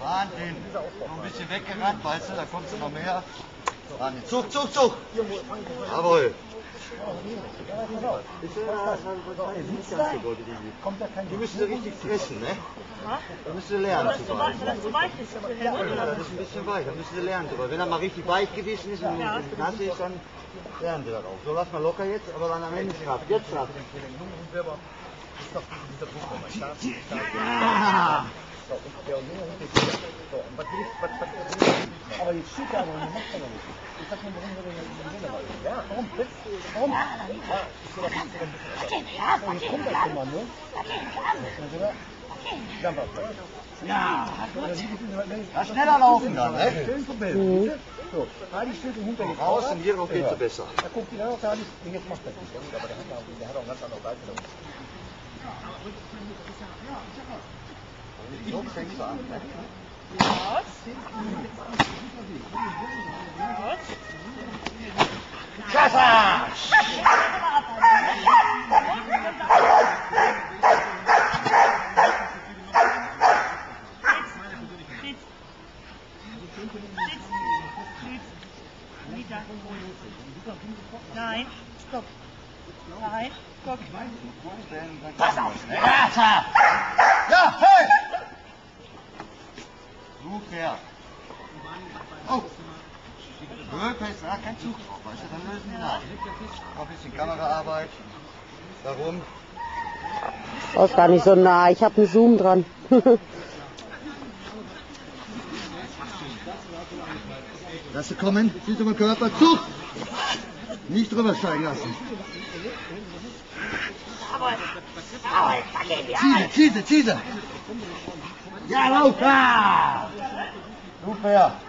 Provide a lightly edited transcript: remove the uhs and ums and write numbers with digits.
Wahnsinn! Noch ein bisschen weggerannt, weißt du, da kommst du noch mehr. Wahnsinn. Zug, Zug, Zug! Jawohl! Die müssen richtig fressen, ne? Da müssen sie lernen zu beißen. Das ist ein bisschen weich, da müssen sie lernen zu beißen. Wenn er mal richtig weich gewesen ist und nass ist, dann lernen sie das auch. So, lass mal locker jetzt, aber dann am Ende straff. Jetzt straff. Aber jetzt steht er aber und macht er noch nicht. Ich sag mir, warum soll er nicht den Sinn dabei? Ja, warum? Warum? Jetzt kommt das immer, ne? Ja, schneller laufen dann, ne? So, Hardy steht im Hintergrund raus und hier noch geht's besser. Da guckt die dann auch, Hardy, und jetzt macht er das nicht. Aber der hat auch ganz andere Seite. So fängst du an. Schasser! Nein, stopp. Nein, guck. Pass auf! Schasser! Ja, hey! Zug her. Oh! Röpe ist da, kein Zug drauf, weißt du, dann lösen die nach. Noch ein bisschen Kameraarbeit. Warum? Oh, ist gar nicht so nah, ich habe einen Zoom dran. Lass sie kommen, siehst du mal Körper, Zug! Nicht drüber steigen lassen. Zieh sie! Ja, Luca! Super!